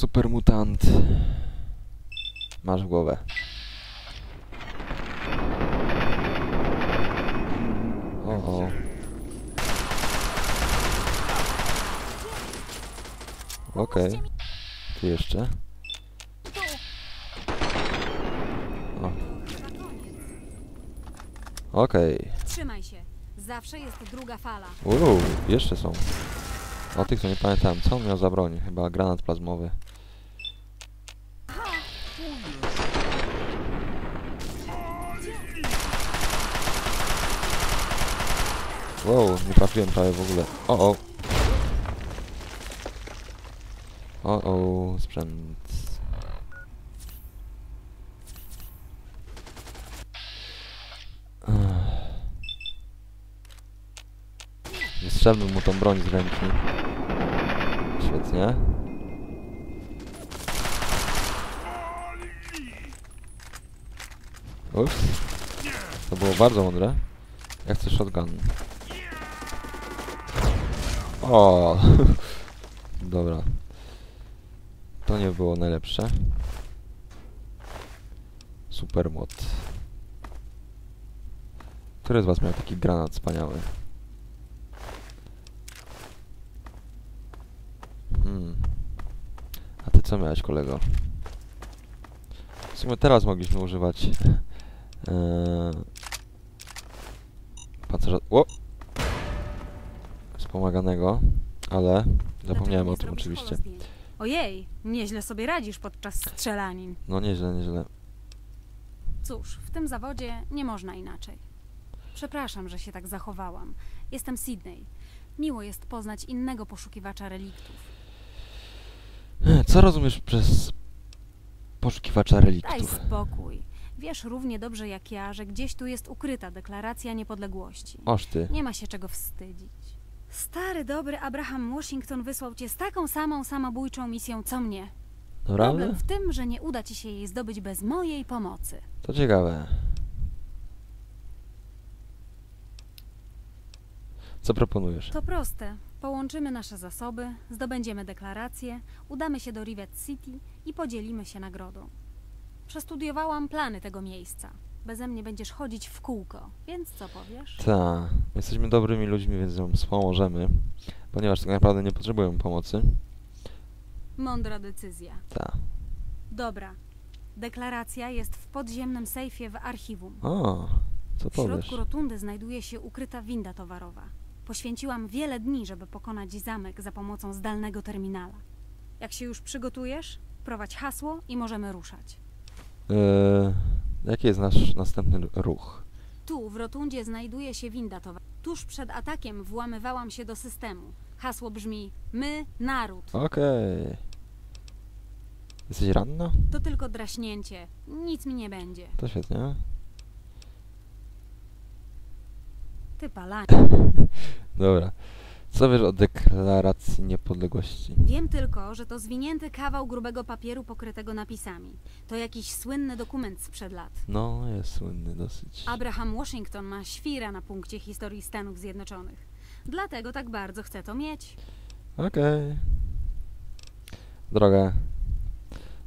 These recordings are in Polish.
Supermutant. Masz głowę. O. Okej. Ty jeszcze. Okej. Trzymaj się. Zawsze jest druga fala. Uuu, jeszcze są. O tych co nie pamiętam. Co on miał za broń? Chyba granat plazmowy. Wow, nie trafiłem prawie w ogóle. O-o. O-o, sprzęt. Strzelmy mu tą broń z ręki. Świetnie. Ups. To było bardzo mądre. Ja chcę shotgun. O. Dobra. To nie było najlepsze. Super młot. Który z was miał taki granat wspaniały? A ty co miałeś, kolego? W sumie teraz mogliśmy używać pancerza... O! Wspomaganego, ale zapomniałem o tym oczywiście. Ojej, nieźle sobie radzisz podczas strzelanin. No nieźle, nieźle. Cóż, w tym zawodzie nie można inaczej. Przepraszam, że się tak zachowałam. Jestem Sydney. Miło jest poznać innego poszukiwacza reliktów. Co rozumiesz przez poszukiwacza reliktów? Daj spokój. Wiesz równie dobrze jak ja, że gdzieś tu jest ukryta deklaracja niepodległości. Oż ty. Nie ma się czego wstydzić. Stary, dobry Abraham Washington wysłał cię z taką samą samobójczą misją, co mnie. Dobra? Problem w tym, że nie uda ci się jej zdobyć bez mojej pomocy. To ciekawe. Co proponujesz? To proste. Połączymy nasze zasoby, zdobędziemy deklarację, udamy się do Rivet City i podzielimy się nagrodą. Przestudiowałam plany tego miejsca. Beze mnie będziesz chodzić w kółko, więc co powiesz? Tak, jesteśmy dobrymi ludźmi, więc nam wspomożemy, ponieważ tak naprawdę nie potrzebujemy pomocy. Mądra decyzja. Tak. Dobra, deklaracja jest w podziemnym sejfie w archiwum. O, co powiesz? W środku rotundy znajduje się ukryta winda towarowa. Poświęciłam wiele dni, żeby pokonać zamek za pomocą zdalnego terminala. Jak się już przygotujesz, prowadź hasło i możemy ruszać. Jaki jest nasz następny ruch? Tu, w rotundzie, znajduje się winda towarowa. Tuż przed atakiem włamywałam się do systemu. Hasło brzmi: my, naród. Okej. Jesteś ranna? To tylko draśnięcie. Nic mi nie będzie. To świetnie. Ty palanie. Dobra. Co wiesz o deklaracji niepodległości? Wiem tylko, że to zwinięty kawał grubego papieru pokrytego napisami. To jakiś słynny dokument sprzed lat. No, jest słynny dosyć. Abraham Washington ma świra na punkcie historii Stanów Zjednoczonych. Dlatego tak bardzo chce to mieć. Okej. Droga.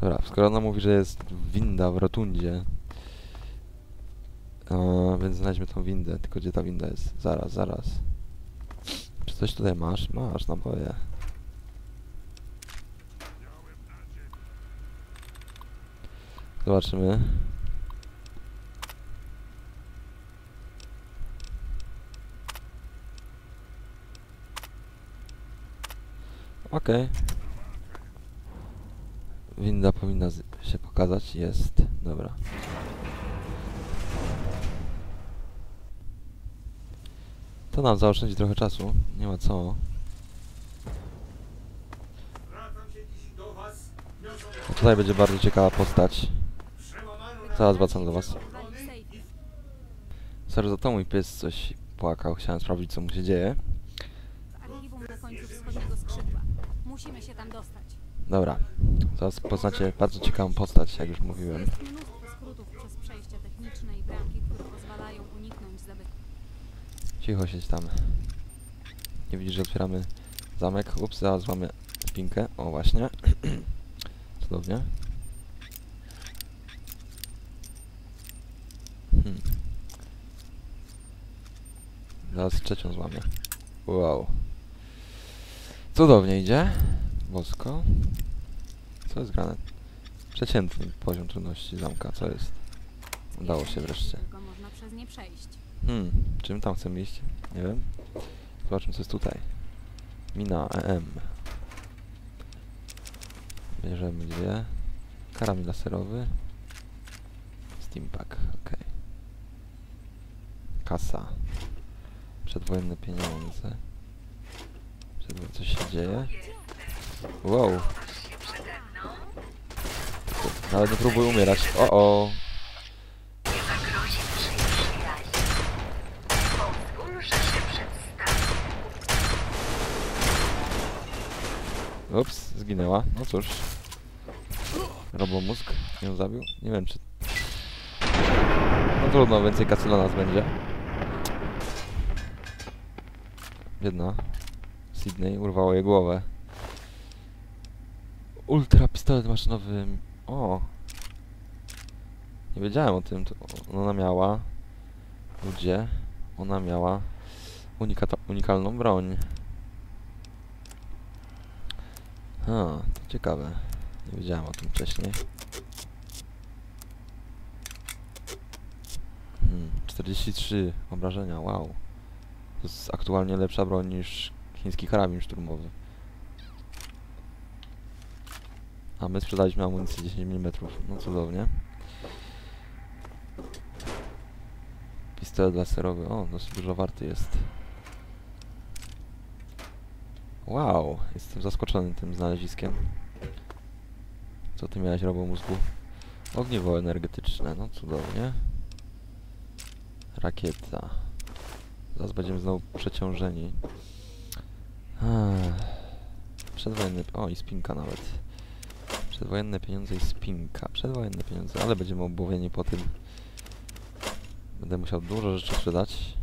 Dobra, skoro ona mówi, że jest winda w rotundzie... więc znajdźmy tą windę, tylko gdzie ta winda jest? Zaraz, zaraz. Czy coś tutaj masz? Masz naboje. Zobaczymy. Okej. Winda powinna się pokazać. Jest. Dobra. To nam zaoszczędzi trochę czasu, nie ma co. A tutaj będzie bardzo ciekawa postać. Zaraz wracam do was. Serio, za to mój pies coś płakał, chciałem sprawdzić co mu się dzieje. Dobra, zaraz poznacie bardzo ciekawą postać, jak już mówiłem. Cicho siedź tam. Nie widzisz, że otwieramy zamek. Ups, zaraz złamię spinkę. O, właśnie. cudownie. Zaraz trzecią złamię. Wow. Cudownie idzie. Bosko. Co jest grane? Przeciętny poziom trudności zamka. Co jest? Udało się wreszcie. Tylko można przez nie przejść. Czym tam chcemy iść? Nie wiem. Zobaczmy, co jest tutaj. Mina EM. Bierzemy dwie. Karabin laserowy. Steampack. Ok. Kasa. Przedwojenne pieniądze. Co się dzieje? Wow. Nawet nie próbuj umierać. O-o. Ups, zginęła. No cóż. Robomózg ją zabił. Nie wiem czy... No trudno, więcej kasy dla nas będzie. Biedna. Sydney urwało jej głowę. Ultra pistolet maszynowy. O! Nie wiedziałem o tym. Ona miała... Ludzie. Ona miała unikalną broń. To ciekawe. Nie wiedziałem o tym wcześniej. 43 obrażenia, wow. To jest aktualnie lepsza broń niż chiński karabin szturmowy. A my sprzedaliśmy amunicję 10 mm. No cudownie. Pistolet laserowy. O, dosyć dużo warty jest. Wow, jestem zaskoczony tym znaleziskiem. Co ty miałeś, Robomózgu? Ogniwo energetyczne, no cudownie. Rakieta. Zaraz będziemy znowu przeciążeni. Przedwojenne... O, i spinka nawet. Przedwojenne pieniądze i spinka. Przedwojenne pieniądze, ale będziemy obłowieni po tym. Będę musiał dużo rzeczy sprzedać.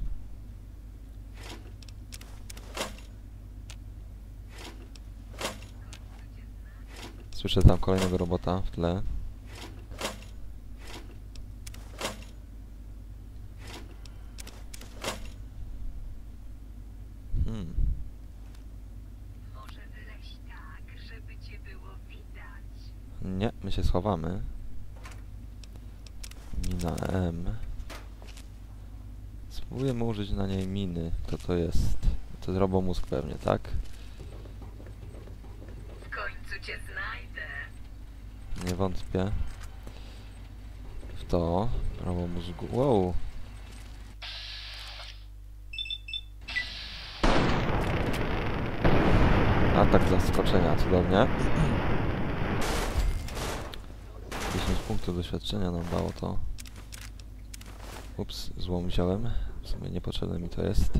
Słyszę tam kolejnego robota w tle. Może wyleźć tak, żeby cię było widać. Nie, my się schowamy. Mina M. Spróbujemy użyć na niej miny. Kto to jest? To jest Robomózg pewnie, tak? W końcu cię znajdę. Nie wątpię w to. Robomózgu. Wow. Atak zaskoczenia, cudownie. 10 punktów doświadczenia nam dało to. Ups, złom wziąłem. W sumie niepotrzebne mi to jest.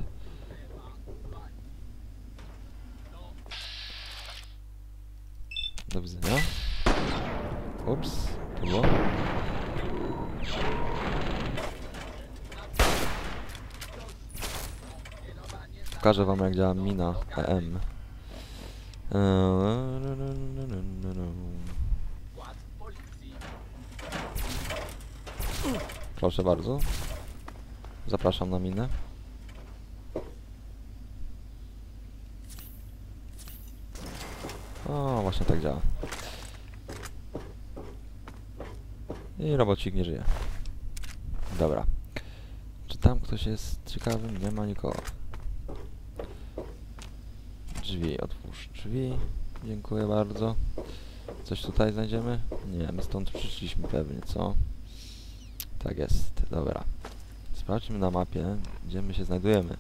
Do widzenia. Ups, to było. Pokażę wam, jak działa mina EM. Proszę bardzo. Zapraszam na minę. O, właśnie tak działa. I robocik nie żyje. Dobra. Czy tam ktoś jest ciekawym? Nie ma nikogo. Drzwi, otwórz drzwi. Dziękuję bardzo. Coś tutaj znajdziemy? Nie, my stąd przyszliśmy pewnie, co? Tak jest, dobra. Sprawdźmy na mapie, gdzie my się znajdujemy.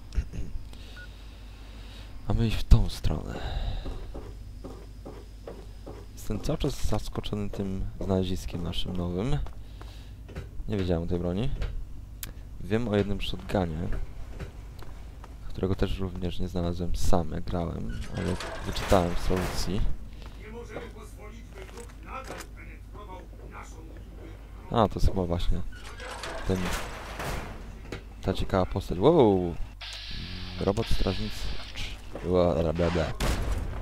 Mamy iść w tą stronę. Jestem cały czas zaskoczony tym znaleziskiem naszym nowym. Nie wiedziałem o tej broni. Wiem o jednym shotgunie, którego też również nie znalazłem sam, jak grałem, ale wyczytałem w solucji. A, to jest chyba właśnie ten... ta ciekawa postać. Wow! Robot strażnic 3.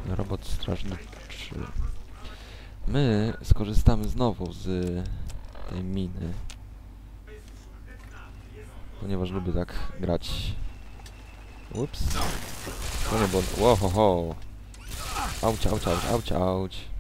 Robot strażnic 3. My skorzystamy znowu z tej miny, ponieważ lubię tak grać. Ups. To nie było... Wow, ho, ho. Auć, auć, auć, auć, auć.